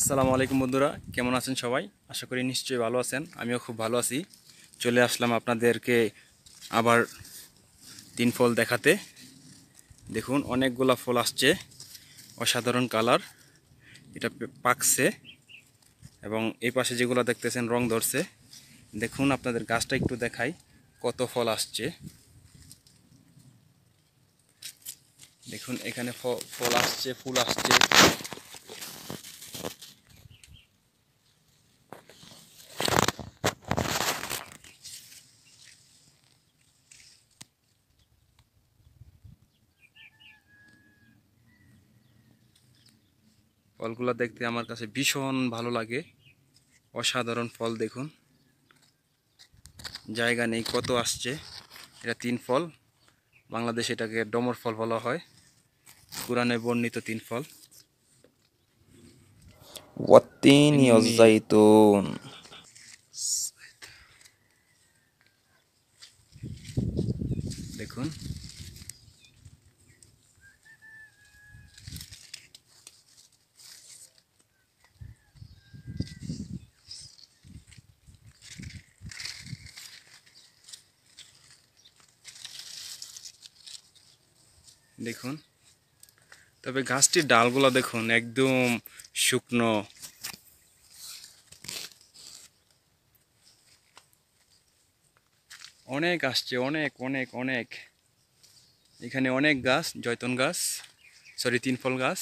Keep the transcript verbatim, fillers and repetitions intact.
আসসালামু আলাইকুম বন্ধুরা, কেমন আছেন সবাই? আশা করি নিশ্চয়ই ভালো আছেন। আমিও খুব ভালো আছি। চলে আসলাম আপনাদেরকে আবার তিন ফল দেখাতে। দেখুন অনেকগুলা ফল আসছে, অসাধারণ কালার। এটা পাকছে এবং এই পাশে যেগুলো দেখতেছেন রং ধরছে। দেখুন আপনাদের গাছটা একটু দেখাই, কত ফল আসছে। দেখুন এখানে ফল আসছে, ফুল আসছে। ফলগুলো দেখতে আমার কাছে ভীষণ ভালো লাগে, অসাধারণ ফল। দেখুন জায়গা নেই, কত আসছে। এটা তিন ফল, বাংলাদেশে এটাকে ডমর ফল বলা হয়, কুরআনে বর্ণিত তিন ফল। ওয়াতিন ওয়াজাইতুন। দেখুন দেখুন তবে গাছটির ডালগুলো দেখুন একদম শুকনো। অনেক আসছে, অনেক অনেক অনেক। এখানে অনেক গাছ, জয়তুন গাছ, সরি তিন ফল গাছ।